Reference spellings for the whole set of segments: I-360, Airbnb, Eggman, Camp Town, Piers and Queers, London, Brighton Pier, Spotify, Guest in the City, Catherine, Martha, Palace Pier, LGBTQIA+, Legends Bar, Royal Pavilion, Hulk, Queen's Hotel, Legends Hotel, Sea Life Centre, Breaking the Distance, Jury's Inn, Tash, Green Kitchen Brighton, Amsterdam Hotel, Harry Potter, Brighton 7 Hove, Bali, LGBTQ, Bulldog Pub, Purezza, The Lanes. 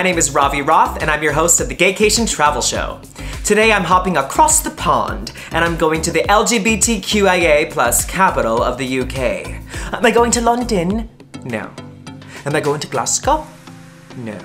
My name is Ravi Roth, and I'm your host of The Gaycation Travel Show. Today I'm hopping across the pond, and I'm going to the LGBTQIA+ capital of the UK. Am I going to London? No. Am I going to Glasgow? No.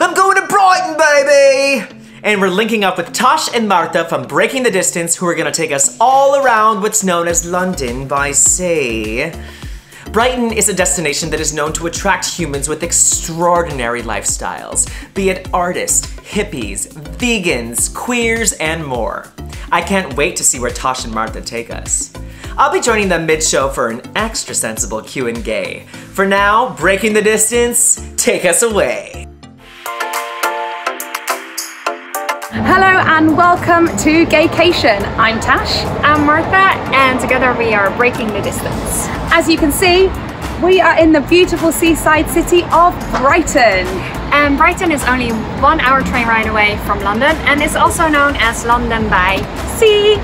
I'm going to Brighton, baby! And we're linking up with Tash and Martha from Breaking the Distance, who are gonna take us all around what's known as London by sea. Brighton is a destination that is known to attract humans with extraordinary lifestyles, be it artists, hippies, vegans, queers, and more. I can't wait to see where Tash and Martha take us. I'll be joining them mid-show for an extra sensible Q&A. For now, Breaking the Distance, take us away. Hello and welcome to Gaycation. I'm Tash. I'm Martha, and together we are Breaking the Distance. As you can see, we are in the beautiful seaside city of Brighton. And Brighton is only 1 hour train ride away from London, and is also known as London by sea.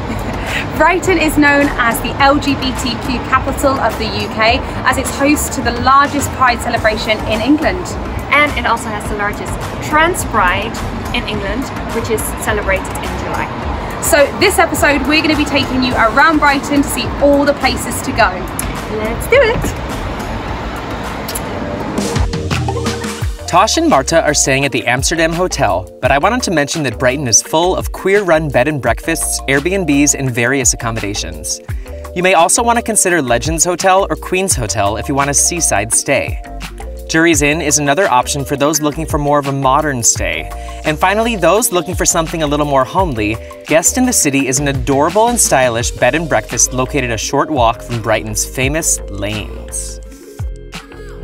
Brighton is known as the LGBTQ capital of the UK, as it's host to the largest Pride celebration in England. And it also has the largest trans pride in England, which is celebrated in July. So this episode, we're going to be taking you around Brighton to see all the places to go. Let's do it! Tash and Martha are staying at the Amsterdam Hotel, but I wanted to mention that Brighton is full of queer-run bed and breakfasts, Airbnbs, and various accommodations. You may also want to consider Legends Hotel or Queen's Hotel if you want a seaside stay. Jury's Inn is another option for those looking for more of a modern stay. And finally, those looking for something a little more homely, Guest in the City is an adorable and stylish bed and breakfast located a short walk from Brighton's famous lanes.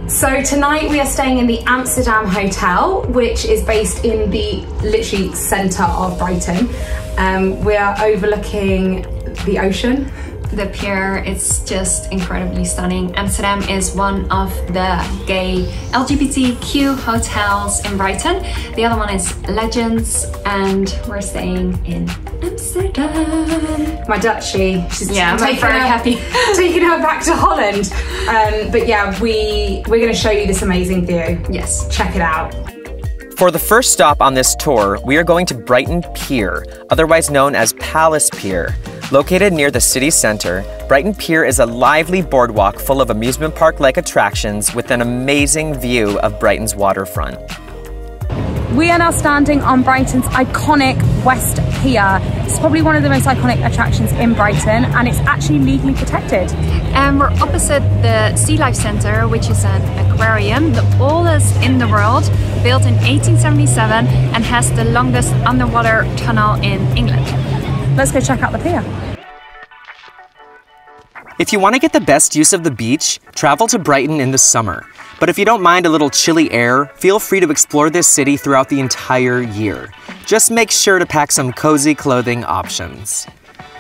So tonight we are staying in the Amsterdam Hotel, which is based in the literally centre of Brighton. We are overlooking the ocean. The pier, it's just incredibly stunning. Amsterdam is one of the gay LGBTQ hotels in Brighton. The other one is Legends, and we're staying in Amsterdam. My Dutchie, she's taking her back to Holland. But yeah, we're going to show you this amazing view. Yes, check it out. For the first stop on this tour, we are going to Brighton Pier, otherwise known as Palace Pier. Located near the city center, Brighton Pier is a lively boardwalk full of amusement park-like attractions with an amazing view of Brighton's waterfront. We are now standing on Brighton's iconic West Pier. It's probably one of the most iconic attractions in Brighton, and it's actually legally protected. And we're opposite the Sea Life Centre, which is an aquarium, the oldest in the world, built in 1877 and has the longest underwater tunnel in England. Let's go check out the pier. If you want to get the best use of the beach, travel to Brighton in the summer. But if you don't mind a little chilly air, feel free to explore this city throughout the entire year. Just make sure to pack some cozy clothing options.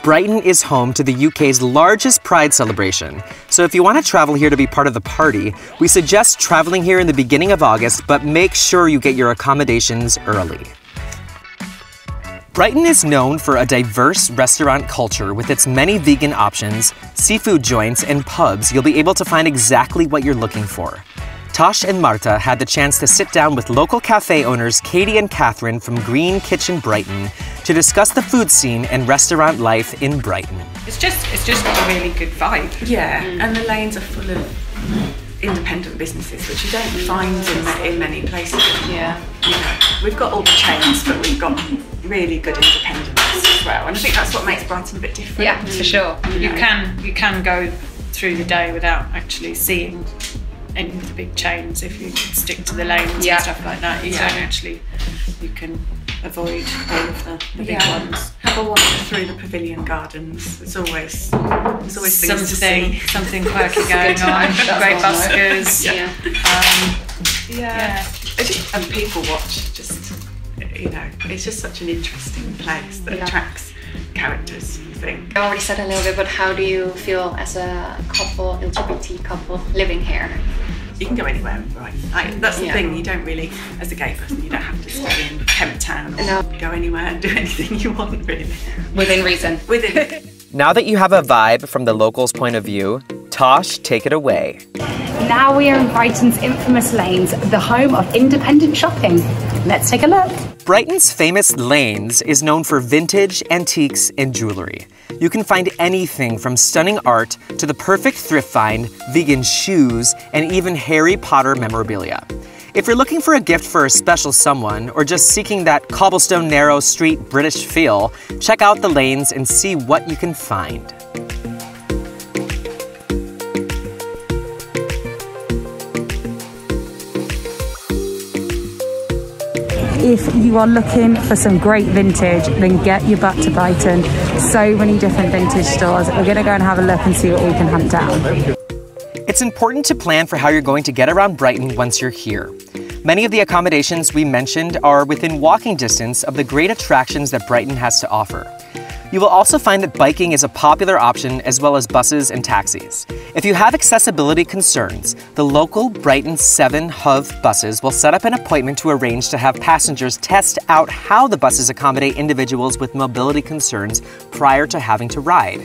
Brighton is home to the UK's largest Pride celebration, so if you want to travel here to be part of the party, we suggest traveling here in the beginning of August, but make sure you get your accommodations early. Brighton is known for a diverse restaurant culture with its many vegan options, seafood joints, and pubs. You'll be able to find exactly what you're looking for. Tash and Martha had the chance to sit down with local cafe owners Katie and Catherine from Green Kitchen Brighton to discuss the food scene and restaurant life in Brighton. It's just a really good vibe. Yeah, and the lanes are full of independent businesses, which you don't find in many places. Yeah, you know, we've got all the chains, but we've got really good independence as well, and I think that's what makes Brighton a bit different. Yeah, for sure. You can go through the day without actually seeing any of the big chains if you stick to the lanes and stuff like that. You can avoid all of the big ones. Have a walk through the pavilion gardens. There's always something quirky going on. Great buskers. And people watch You know, it's just such an interesting place that attracts characters, I think. I already said a little bit, but how do you feel as a couple, LGBT couple, living here? You can go anywhere in Brighton. Like, that's the thing, you don't really, as a gay person, you don't have to stay in Camp Town or go anywhere and do anything you want, really. Within reason. Now that you have a vibe from the locals' point of view, Tash, take it away. Now we are in Brighton's infamous lanes, the home of independent shopping. Let's take a look. Brighton's famous lanes is known for vintage, antiques, and jewelry. You can find anything from stunning art to the perfect thrift find, vegan shoes, and even Harry Potter memorabilia. If you're looking for a gift for a special someone, or just seeking that cobblestone narrow street British feel, check out the lanes and see what you can find. If you are looking for some great vintage, then get your butt to Brighton. So many different vintage stores. We're going to go and have a look and see what we can hunt down. It's important to plan for how you're going to get around Brighton once you're here. Many of the accommodations we mentioned are within walking distance of the great attractions that Brighton has to offer. You will also find that biking is a popular option, as well as buses and taxis. If you have accessibility concerns, the local Brighton 7 Hove buses will set up an appointment to arrange to have passengers test out how the buses accommodate individuals with mobility concerns prior to having to ride.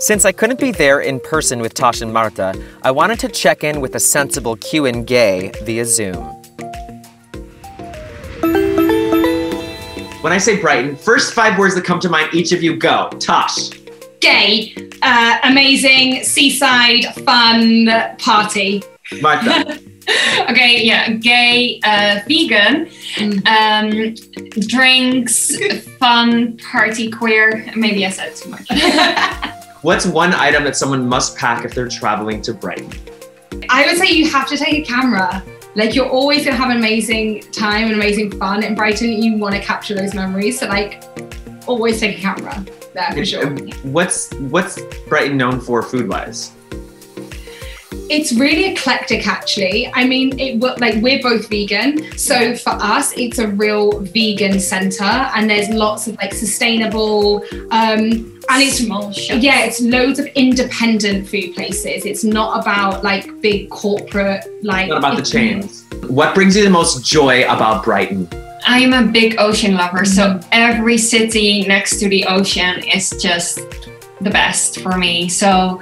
Since I couldn't be there in person with Tash and Martha, I wanted to check in with a sensible Q&A via Zoom. When I say Brighton, first 5 words that come to mind, each of you go. Tash. Gay, amazing, seaside, fun, party. Martha. Okay, yeah, gay, vegan, drinks, fun, party, queer. Maybe I said too much. What's one item that someone must pack if they're traveling to Brighton? I would say you have to take a camera. Like, you're always gonna have an amazing time and amazing fun in Brighton. You want to capture those memories, so like, always take a camera there for sure. What's Brighton known for food-wise? It's really eclectic, actually. I mean, we're both vegan, so for us, it's a real vegan centre, and there's lots of like sustainable. And it's small shops. Yeah, it's loads of independent food places. It's not about like big corporate like. It's not about the chains. What brings you the most joy about Brighton? I'm a big ocean lover, so every city next to the ocean is just the best for me. So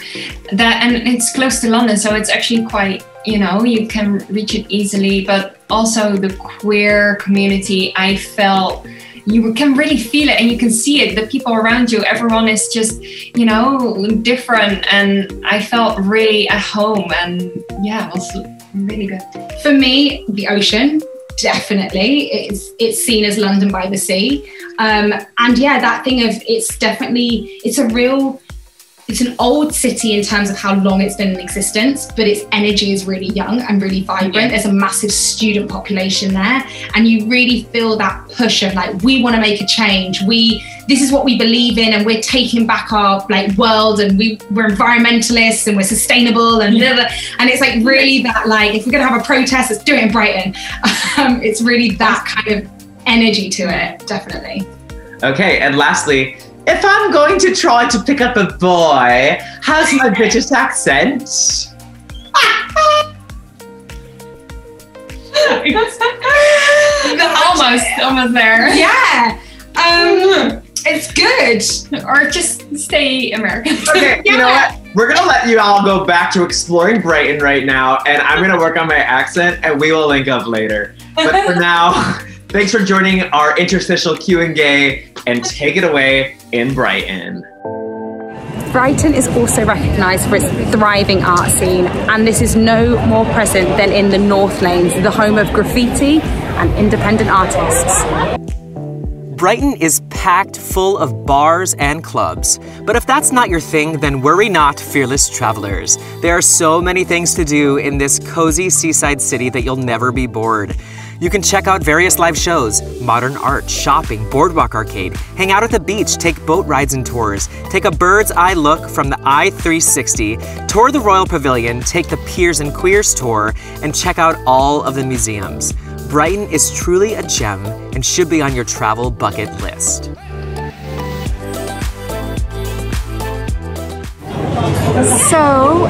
that, and it's close to London, so it's actually quite, you know, you can reach it easily. But also the queer community, I felt. You can really feel it and you can see it, the people around you, everyone is just, you know, different, and I felt really at home, and yeah, it was really good. For me, the ocean, definitely, it's seen as London by the sea. And yeah, that thing of, it's definitely, it's an old city in terms of how long it's been in existence, but its energy is really young and really vibrant. There's a massive student population there, and you really feel that push of like, we want to make a change. This is what we believe in, and we're taking back our like world, and we're environmentalists and we're sustainable and blah, blah. And it's like really that, like, if we're gonna have a protest, let's do it in Brighton. It's really that kind of energy to it, definitely. Okay, and lastly, if I'm going to try to pick up a boy, how's my British accent? almost there. Yeah, it's good. Or just stay American. Okay, yeah. You know what? We're gonna let you all go back to exploring Brighton right now, and I'm gonna work on my accent, and we will link up later. But for now, thanks for joining our interstitial Q&A, and take it away in Brighton. Brighton is also recognised for its thriving art scene, and this is no more present than in the North Lanes, the home of graffiti and independent artists. Brighton is packed full of bars and clubs. But if that's not your thing, then worry not, fearless travelers. There are so many things to do in this cozy seaside city that you'll never be bored. You can check out various live shows, modern art, shopping, boardwalk arcade, hang out at the beach, take boat rides and tours, take a bird's eye look from the I-360, tour the Royal Pavilion, take the Piers and Queers tour, and check out all of the museums. Brighton is truly a gem and should be on your travel bucket list. So,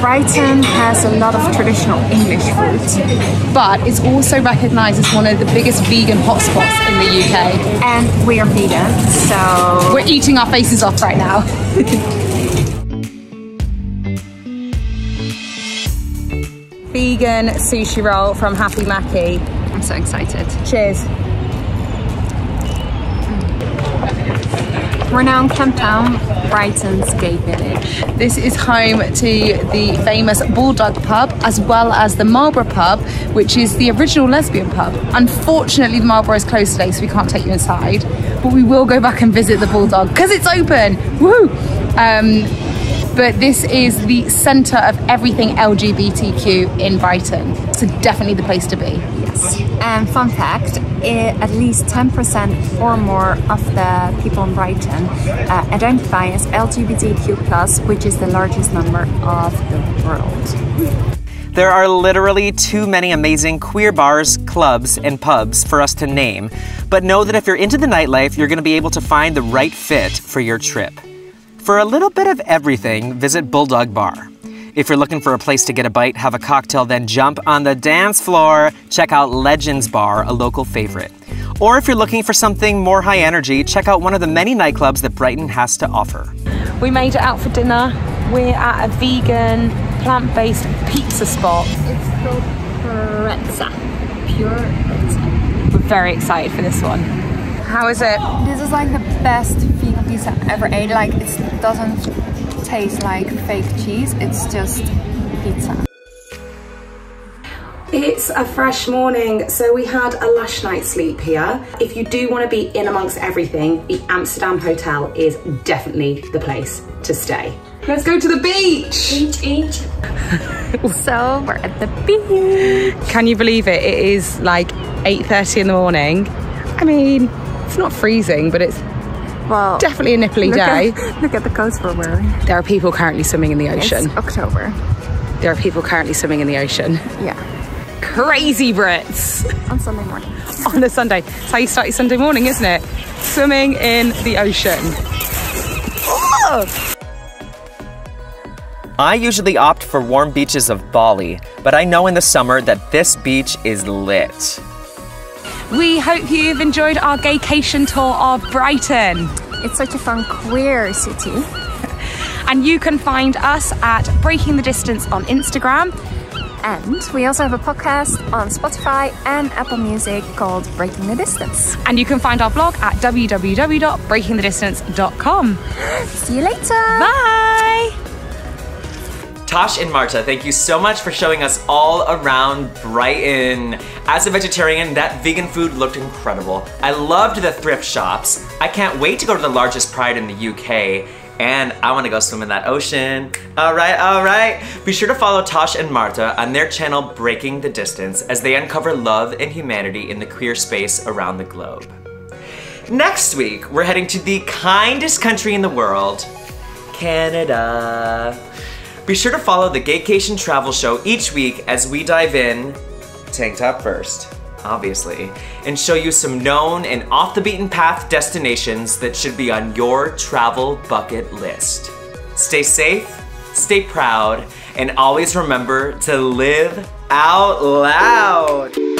Brighton has a lot of traditional English food, but it's also recognised as one of the biggest vegan hotspots in the UK. And we are vegan, so we're eating our faces off right now. vegan sushi roll from Happy Maki. I'm so excited. Cheers. We're now in Camp Town, Brighton's gay village. This is home to the famous Bulldog Pub, as well as the Marlborough Pub, which is the original lesbian pub. Unfortunately, the Marlborough is closed today, so we can't take you inside, but we will go back and visit the Bulldog, because it's open, woohoo! But this is the centre of everything LGBTQ in Brighton, so definitely the place to be. And fun fact, at least 10% or more of the people in Brighton identify as LGBTQ+, which is the largest number of the world. There are literally too many amazing queer bars, clubs, and pubs for us to name, but know that if you're into the nightlife, you're going to be able to find the right fit for your trip. For a little bit of everything, visit Bulldog Bar. If you're looking for a place to get a bite, have a cocktail, then jump on the dance floor, check out Legends Bar, a local favorite. Or if you're looking for something more high energy, check out one of the many nightclubs that Brighton has to offer. We made it out for dinner. We're at a vegan, plant-based pizza spot. It's called Purezza. Purezza. We're very excited for this one. How is it? This is like the best vegan pizza I've ever ate. Like, it doesn't taste like fake cheese, it's just pizza. It's a fresh morning, so we had a lash night's sleep here. If you do want to be in amongst everything, the Amsterdam Hotel is definitely the place to stay. Let's go to the beach! Beach. So we're at the beach. Can you believe it? It is like 8:30 in the morning. I mean, it's not freezing, but it's well, definitely a nipply day. Look at the coats we're wearing. There are people currently swimming in the ocean. It's October. There are people currently swimming in the ocean. Yeah. Crazy Brits. On Sunday morning. On a Sunday. That's how you start your Sunday morning, isn't it? Swimming in the ocean. Oh! I usually opt for warm beaches of Bali, but I know in the summer that this beach is lit. We hope you've enjoyed our gaycation tour of Brighton. It's such a fun queer city. And you can find us at Breaking the Distance on Instagram. And we also have a podcast on Spotify and Apple Music called Breaking the Distance. And you can find our blog at www.breakingthedistance.com. See you later. Bye. Tash and Martha, thank you so much for showing us all around Brighton. As a vegetarian, that vegan food looked incredible. I loved the thrift shops. I can't wait to go to the largest pride in the UK, and I want to go swim in that ocean. All right, all right. Be sure to follow Tash and Martha on their channel, Breaking the Distance, as they uncover love and humanity in the queer space around the globe. Next week, we're heading to the kindest country in the world, Canada. Be sure to follow the Gaycation Travel Show each week as we dive in, tank top first, obviously, and show you some known and off the beaten path destinations that should be on your travel bucket list. Stay safe, stay proud, and always remember to live out loud.